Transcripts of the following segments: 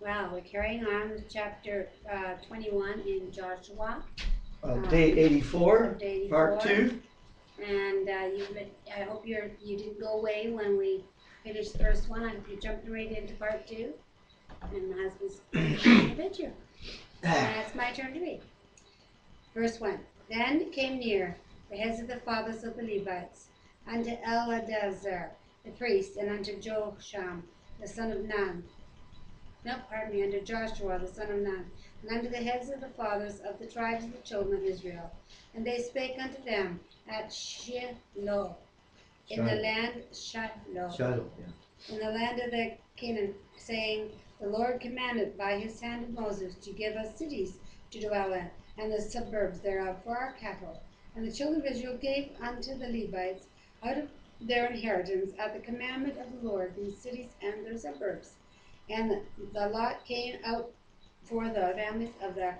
Wow, we're carrying on with chapter 21 in Joshua. Day 84, day 84, part 2. And I hope you didn't go away when we finished the first one. I hope you jumped right into part 2. And my husband's in the picture. And it's my turn to read. Verse 1. Then came near the heads of the fathers of the Levites, unto Eleazar the priest, and unto Joshua the son of Nun. Unto Joshua the son of Nun, and unto the heads of the fathers of the tribes of the children of Israel. And they spake unto them at Shiloh, in the land in the land of the Canaan, saying, The Lord commanded by his hand of Moses to give us cities to dwell in, and the suburbs thereof for our cattle. And the children of Israel gave unto the Levites out of their inheritance at the commandment of the Lord these cities and their suburbs. And the lot came out for the families of the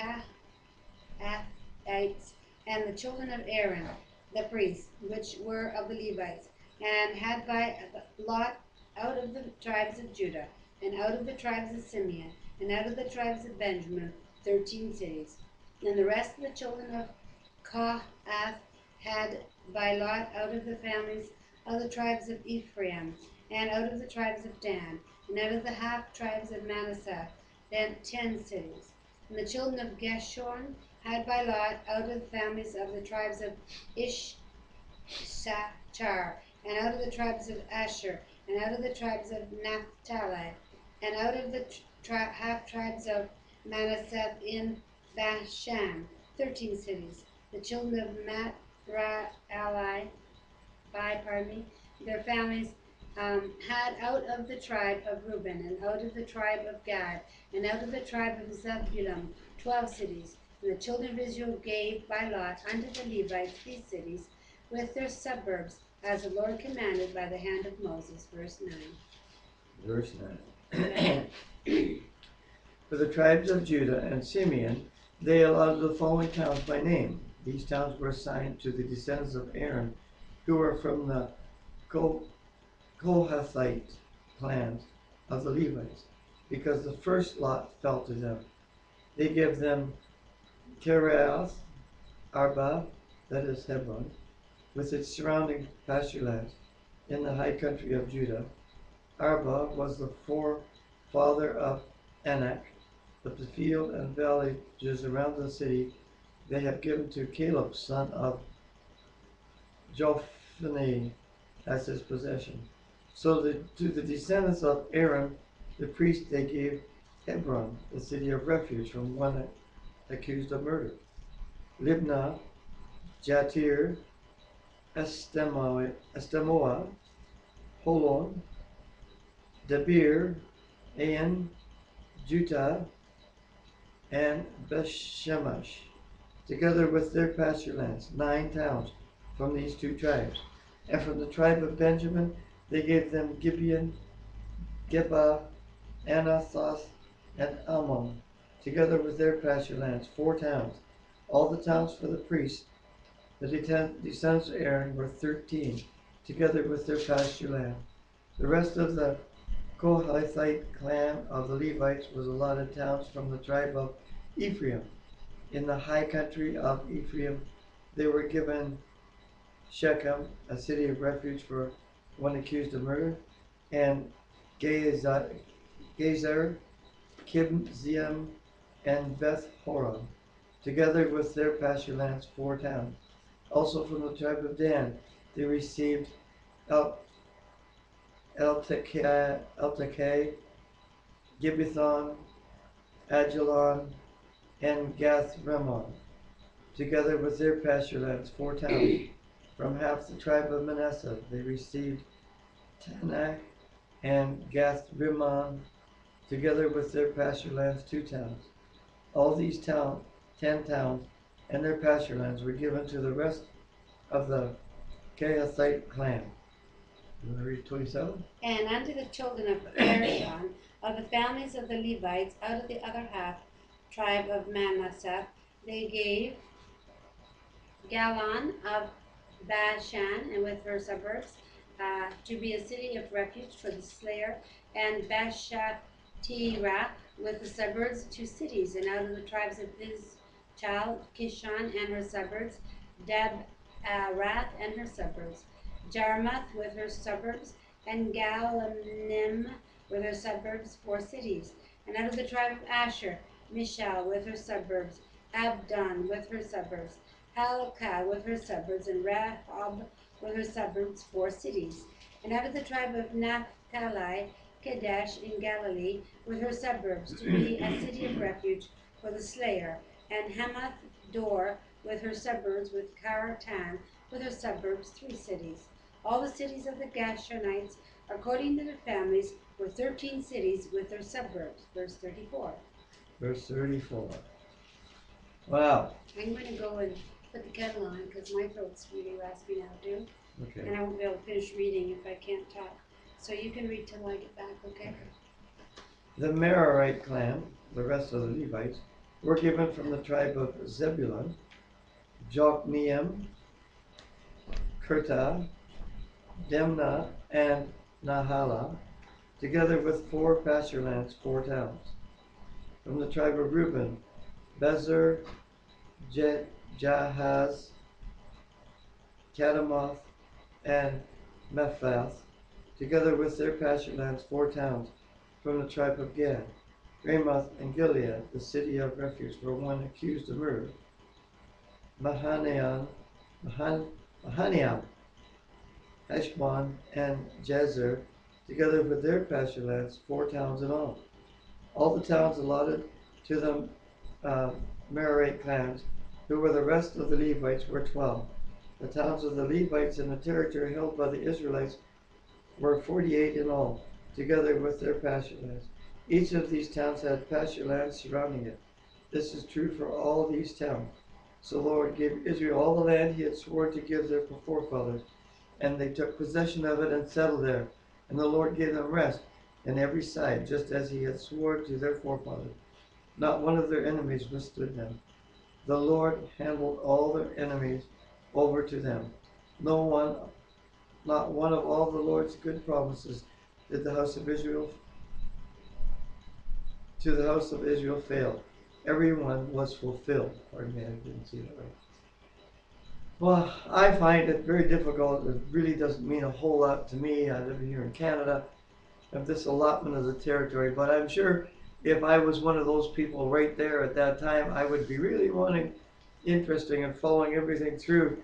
Kohathites and the children of Aaron, the priests, which were of the Levites, and had by lot out of the tribes of Judah, and out of the tribes of Simeon, and out of the tribes of Benjamin, 13 cities. And the rest of the children of Kohath had by lot out of the families of the tribes of Ephraim, and out of the tribes of Dan, and out of the half tribes of Manasseh, then 10 cities. And the children of Gershon had by lot out of the families of the tribes of Issachar, and out of the tribes of Asher, and out of the tribes of Naphtali, and out of the half tribes of Manasseh in Bashan, 13 cities. The children of Merari, their families, had out of the tribe of Reuben, and out of the tribe of Gad, and out of the tribe of Zebulun, 12 cities. And the children of Israel gave by lot unto the Levites 3 cities, with their suburbs, as the Lord commanded by the hand of Moses. Verse 9. Verse 9. For the tribes of Judah and Simeon, they allowed the following towns by name. These towns were assigned to the descendants of Aaron, who were from the Kohathite clans of the Levites, because the first lot fell to them. They gave them Kiriath Arba, that is Hebron, with its surrounding pasture lands in the high country of Judah. Arba was the forefather of Anak, but the field and valley just around the city they have given to Caleb, son of Jephunneh, as his possession. So to the descendants of Aaron, the priest, they gave Hebron, the city of refuge from one accused of murder. Libnah, Jattir, Estemoa, Holon, Debir, Ain, Judah, and Bethshemesh, together with their pasture lands, 9 towns from these 2 tribes. And from the tribe of Benjamin, they gave them Gibeon, Geba, Anathoth, and Ammon, together with their pasture lands, 4 towns. All the towns for the priests, the descendants of Aaron, were 13, together with their pasture land. The rest of the Kohathite clan of the Levites was allotted towns from the tribe of Ephraim. In the high country of Ephraim, they were given Shechem, a city of refuge for one accused of murder, and Gezer, Kibziam, and Beth Horon, together with their pasture lands, 4 towns. Also from the tribe of Dan, they received Eltekeh, Gibbethon, Ajalon, and Gath-Rimon, together with their pasture lands, 4 towns. From half the tribe of Manasseh, they received Tanakh and Gath-Rimon, together with their pasture lands, 2 towns. All these towns, 10 towns, and their pasture lands were given to the rest of the Kohathite clan. You want to read 27? And unto the children of Gershon, of the families of the Levites, out of the other half tribe of Manasseh, they gave Galilee of Bashan, and with her suburbs, to be a city of refuge for the slayer, and Bashan Tirath with the suburbs, 2 cities, and out of the tribes of his child, Kishon and her suburbs, Dab-rath and her suburbs, Jarmuth with her suburbs, and Galim with her suburbs, 4 cities. And out of the tribe of Asher, Mishal with her suburbs, Abdon with her suburbs, Halakah with her suburbs, and Rahab with her suburbs, 4 cities. And out of the tribe of Naphtali, Kedesh in Galilee with her suburbs, to be a city of refuge for the slayer, and Hamath Dor with her suburbs, with Kartan with her suburbs, 3 cities. All the cities of the Gershonites, according to their families, were 13 cities with their suburbs. Verse 34. Verse 34. Wow. I'm going to go and put the kettle on because my throat's really raspy now, too. Okay. And I won't be able to finish reading if I can't talk. So you can read till I get back, okay? The Merarite clan, the rest of the Levites, were given from the tribe of Zebulun, Jokneam, Kerta, Demna, and Nahala, together with 4 pasture lands, 4 towns. From the tribe of Reuben, Bezer, Jahaz, Kadamoth, and Mephath, together with their pasture lands, 4 towns. From the tribe of Gad, Ramoth and Gilead, the city of refuge for one accused of murder, Mahanaim, Heshbon, and Jazer, together with their pasture lands, 4 towns in all. All the towns allotted to the Merarite clans, who were the rest of the Levites, were 12. The towns of the Levites in the territory held by the Israelites were 48 in all, together with their pasture lands. Each of these towns had pasture lands surrounding it. This is true for all these towns. So the Lord gave Israel all the land he had sworn to give their forefathers, and they took possession of it and settled there. And the Lord gave them rest on every side, just as he had sworn to their forefathers. Not one of their enemies withstood them. The Lord handed all their enemies over to them. No one, not one of all the Lord's good promises did the house of Israel fail. Everyone was fulfilled. Pardon me, I didn't see that right. Well, I find it very difficult. It really doesn't mean a whole lot to me. I live here in Canada, of this allotment of the territory, but I'm sure if I was one of those people right there at that time, I would be really interested in following everything through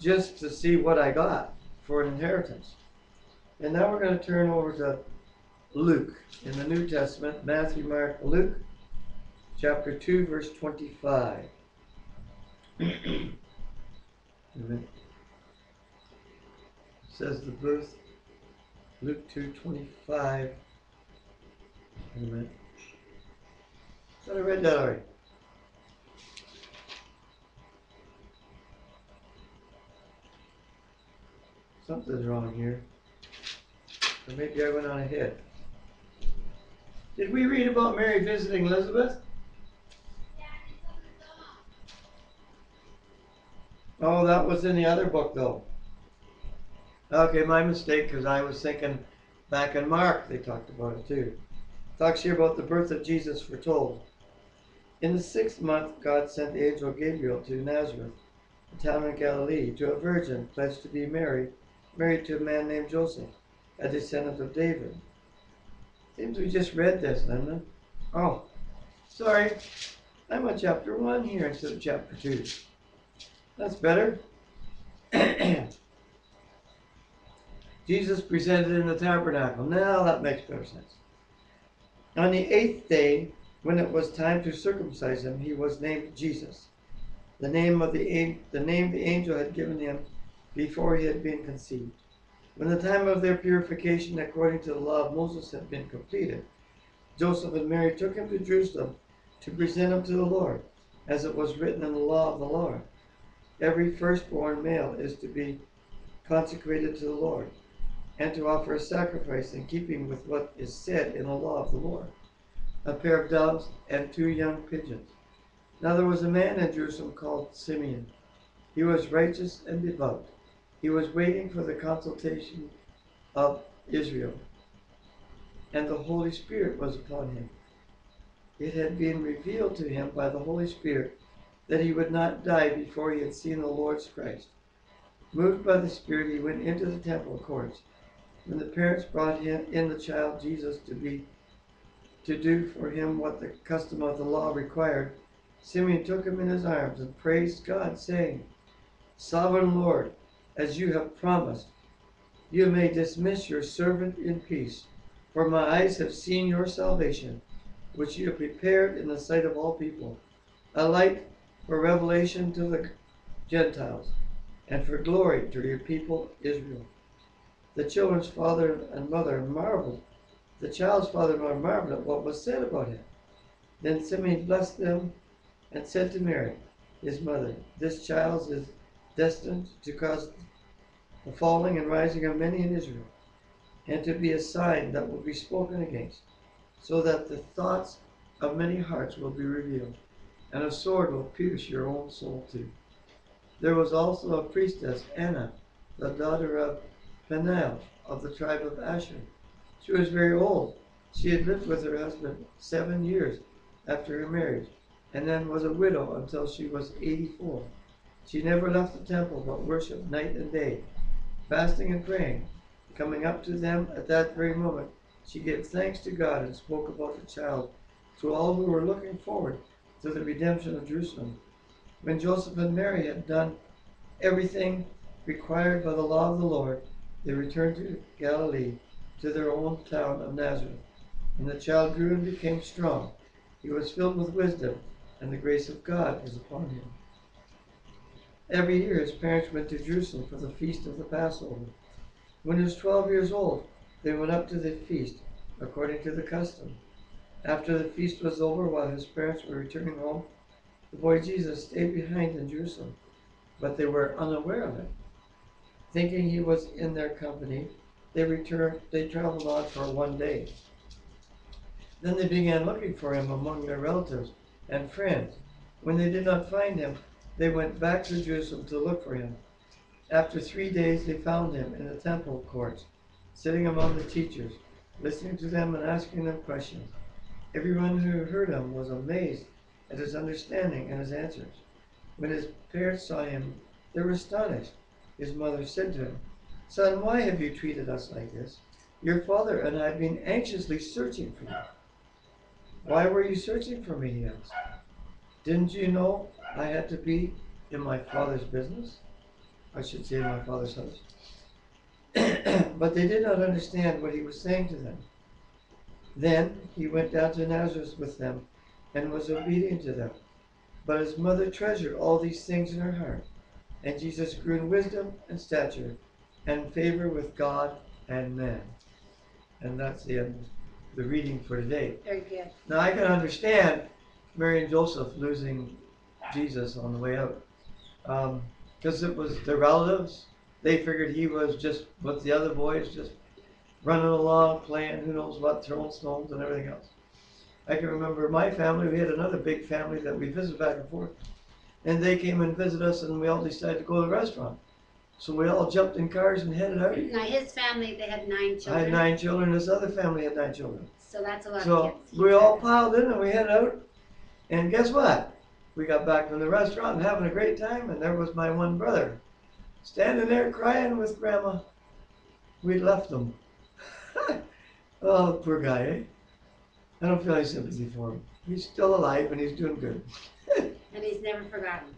just to see what I got for an inheritance. And now we're going to turn over to Luke in the New Testament, Matthew, Mark, Luke, chapter 2, verse 25. It says the birth, Luke 2:25. Wait a minute. Thought I read that already. Something's wrong here. Or maybe I went on ahead. Did we read about Mary visiting Elizabeth? Oh, that was in the other book, though. Okay, my mistake, because I was thinking back in Mark, they talked about it too. Talks here about the birth of Jesus foretold. In the 6th month, God sent the angel Gabriel to Nazareth, a town in Galilee, to a virgin pledged to be married to a man named Joseph, a descendant of David. Seems we just read this, doesn't it? Oh, sorry. I'm on chapter 1 here instead of chapter 2. That's better. Jesus presented in the tabernacle. Now that makes better sense. On the 8th day, when it was time to circumcise him, he was named Jesus, the name the angel had given him before he had been conceived. When the time of their purification according to the law of Moses had been completed, Joseph and Mary took him to Jerusalem to present him to the Lord, as it was written in the law of the Lord. Every firstborn male is to be consecrated to the Lord, and to offer a sacrifice in keeping with what is said in the law of the Lord, a pair of doves and 2 young pigeons. Now there was a man in Jerusalem called Simeon. He was righteous and devout. He was waiting for the consultation of Israel, and the Holy Spirit was upon him. It had been revealed to him by the Holy Spirit that he would not die before he had seen the Lord's Christ. Moved by the Spirit, he went into the temple courts. When the parents brought in the child Jesus to do for him what the custom of the law required, Simeon took him in his arms and praised God, saying, "Sovereign Lord, as you have promised, you may dismiss your servant in peace, for my eyes have seen your salvation, which you have prepared in the sight of all people, a light for revelation to the Gentiles, and for glory to your people Israel." The children's father and mother marveled. The child's father and mother marveled at what was said about him. Then Simeon blessed them and said to Mary, his mother, "This child is destined to cause the falling and rising of many in Israel, and to be a sign that will be spoken against, so that the thoughts of many hearts will be revealed, and a sword will pierce your own soul too." There was also a priestess, Anna, the daughter of Peniel of the tribe of Asher. She was very old. She had lived with her husband 7 years after her marriage, and then was a widow until she was 84. She never left the temple but worshipped night and day, fasting and praying. Coming up to them at that very moment, she gave thanks to God and spoke about the child to all who were looking forward to the redemption of Jerusalem. When Joseph and Mary had done everything required by the law of the Lord, they returned to Galilee, to their own town of Nazareth. And the child grew and became strong. He was filled with wisdom, and the grace of God was upon him. Every year his parents went to Jerusalem for the feast of the Passover. When he was 12 years old, they went up to the feast, according to the custom. After the feast was over, while his parents were returning home, the boy Jesus stayed behind in Jerusalem, but they were unaware of it. Thinking he was in their company, they traveled on for one day. Then they began looking for him among their relatives and friends. When they did not find him, they went back to Jerusalem to look for him. After 3 days, they found him in the temple courts, sitting among the teachers, listening to them and asking them questions. Everyone who heard him was amazed at his understanding and his answers. When his parents saw him, they were astonished. His mother said to him, "Son, why have you treated us like this? Your father and I have been anxiously searching for you." "Why were you searching for me?" he asked. "Didn't you know I had to be in my father's business?" I should say in my father's house. But they did not understand what he was saying to them. Then he went down to Nazareth with them and was obedient to them. But his mother treasured all these things in her heart. And Jesus grew in wisdom and stature and favor with God and man. And that's the end of the reading for today. Very good. Now I can understand Mary and Joseph losing Jesus on the way out. Because it was their relatives. They figured he was just with the other boys, just running along, playing, who knows what, throwing stones and everything else. I can remember my family. We had another big family that we visited back and forth. And they came and visited us, and we all decided to go to the restaurant. So we all jumped in cars and headed out. Now his family, they had 9 children. I had 9 children. This other family had 9 children. So that's a lot of kids. So we all piled in, and we headed out. And guess what? We got back from the restaurant and having a great time, and there was my one brother, standing there crying with Grandma. We left him. Oh, poor guy, eh? I don't feel any sympathy for him. He's still alive, and he's doing good. And he's never forgotten.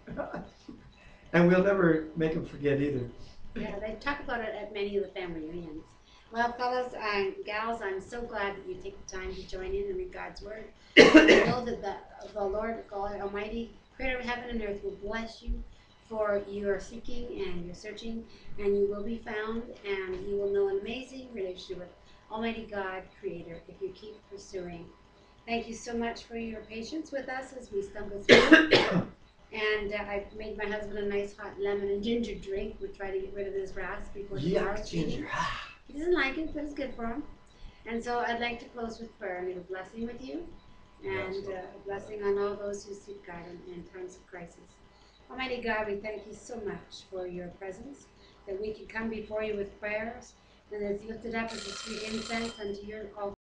And we'll never make him forget either. Yeah, they talk about it at many of the family reunions. Well, fellas and gals, I'm so glad that you take the time to join in and read God's Word. I know that the Lord God Almighty, Creator of heaven and earth, will bless you for your seeking and your searching, and you will be found, and you will know an amazing relationship with Almighty God, Creator, if you keep pursuing. Thank you so much for your patience with us as we stumble through. And I've made my husband a nice hot lemon and ginger drink. We're trying to get rid of this rasp before tomorrow's ginger. He doesn't like it, but it's good for him. And so I'd like to close with prayer and a blessing with you, and a blessing on all those who seek God in times of crisis. Almighty God, we thank you so much for your presence, that we can come before you with prayers, and it's lifted up as a sweet incense unto your altar.